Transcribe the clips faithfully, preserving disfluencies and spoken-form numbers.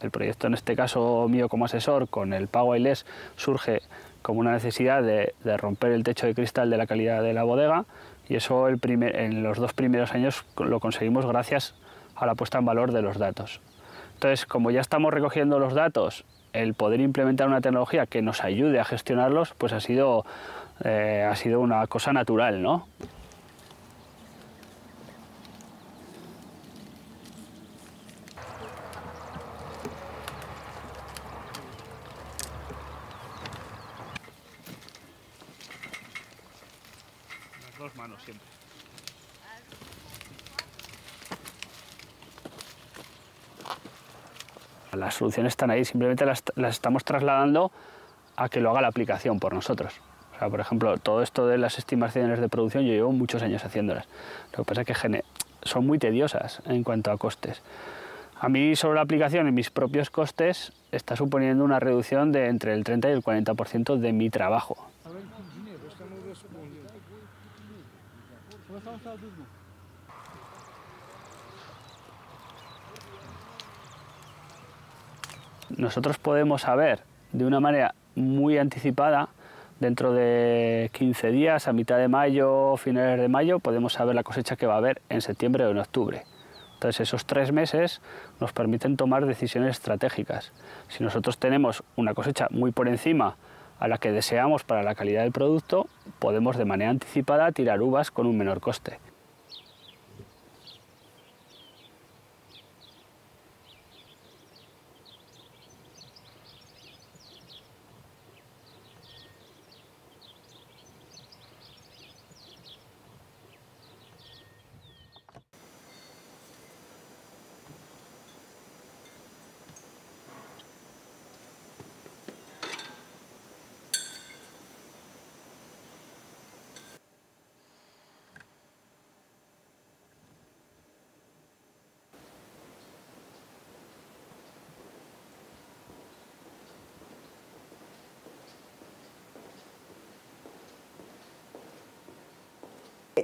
El proyecto, en este caso mío como asesor, con el pago Ayles, surge como una necesidad de, de romper el techo de cristal de la calidad de la bodega, y eso el primer, en los dos primeros años lo conseguimos gracias a la puesta en valor de los datos. Entonces, como ya estamos recogiendo los datos, el poder implementar una tecnología que nos ayude a gestionarlos, pues ha sido, eh, ha sido una cosa natural, ¿no? Dos manos siempre. Las soluciones están ahí, simplemente las, las estamos trasladando a que lo haga la aplicación por nosotros. O sea, por ejemplo, todo esto de las estimaciones de producción yo llevo muchos años haciéndolas. Lo que pasa es que son muy tediosas en cuanto a costes. A mí sobre la aplicación y mis propios costes está suponiendo una reducción de entre el treinta y el cuarenta por ciento de mi trabajo. Nosotros podemos saber de una manera muy anticipada, dentro de quince días, a mitad de mayo, finales de mayo, podemos saber la cosecha que va a haber en septiembre o en octubre. Entonces esos tres meses nos permiten tomar decisiones estratégicas. Si nosotros tenemos una cosecha muy por encima a la que deseamos para la calidad del producto, podemos de manera anticipada tirar uvas con un menor coste.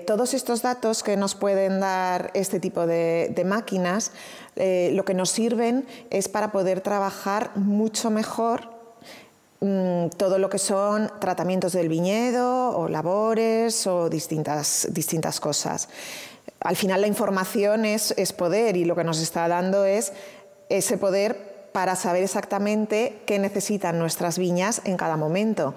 Todos estos datos que nos pueden dar este tipo de, de máquinas, eh, lo que nos sirven es para poder trabajar mucho mejor mmm, todo lo que son tratamientos del viñedo o labores o distintas, distintas cosas. Al final la información es, es poder, y lo que nos está dando es ese poder para saber exactamente qué necesitan nuestras viñas en cada momento.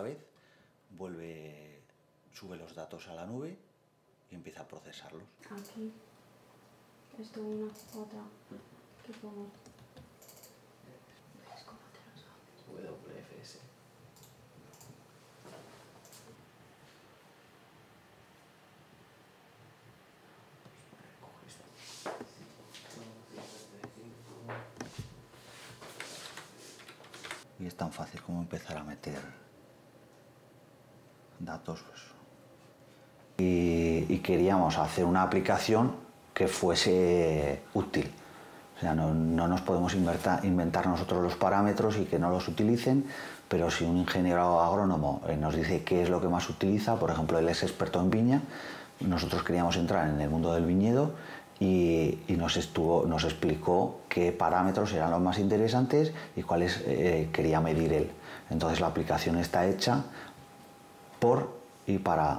Vez, vuelve, sube los datos a la nube y empieza a procesarlos. Aquí, esto una, otra, ¿qué pongo? ¿Ves cómo te lo sabes? W F S. Y es tan fácil como empezar a meter datos. Y, y queríamos hacer una aplicación que fuese útil. O sea, no, no nos podemos inventar, inventar nosotros los parámetros y que no los utilicen, pero si un ingeniero agrónomo nos dice qué es lo que más utiliza, por ejemplo, él es experto en viña, nosotros queríamos entrar en el mundo del viñedo y, y nos, estuvo, nos explicó qué parámetros eran los más interesantes y cuáles eh, quería medir él. Entonces la aplicación está hecha por y para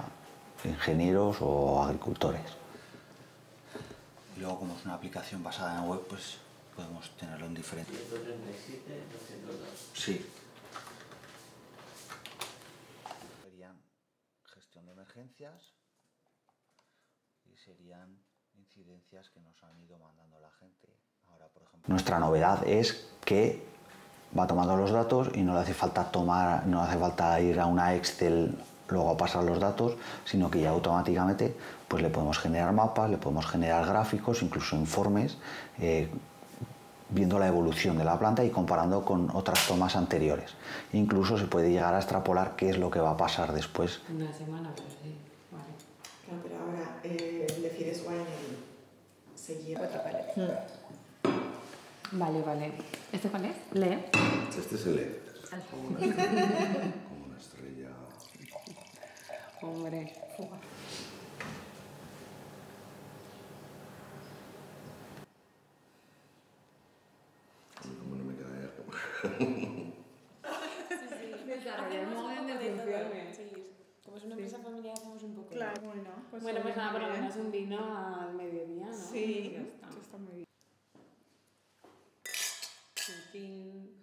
ingenieros o agricultores. Y luego, como es una aplicación basada en web, pues podemos tenerlo en diferente. ciento treinta y siete, doscientos dos. Sí. Serían gestión de emergencias y serían incidencias que nos han ido mandando la gente. Ahora, por ejemplo, nuestra novedad es que va tomando los datos y no le hace falta tomar, no hace falta ir a una Excel luego a pasar los datos, sino que ya automáticamente pues le podemos generar mapas, le podemos generar gráficos, incluso informes, eh, viendo la evolución de la planta y comparando con otras tomas anteriores. Incluso se puede llegar a extrapolar qué es lo que va a pasar después. Una semana, pues sí, vale. Claro, pero ahora eh, le pides guay y se lleva otra paleta. Mm. Vale, vale. ¿Este cuál es? ¿Le? Este es el E. Como una estrella. Como una estrella. Hombre. Como es una empresa sí. familiar, hacemos un poco. Claro, bueno. Pues bueno, pues nada, por lo menos un vino al mediodía, ¿no? Sí, sí, está muy bien. En fin.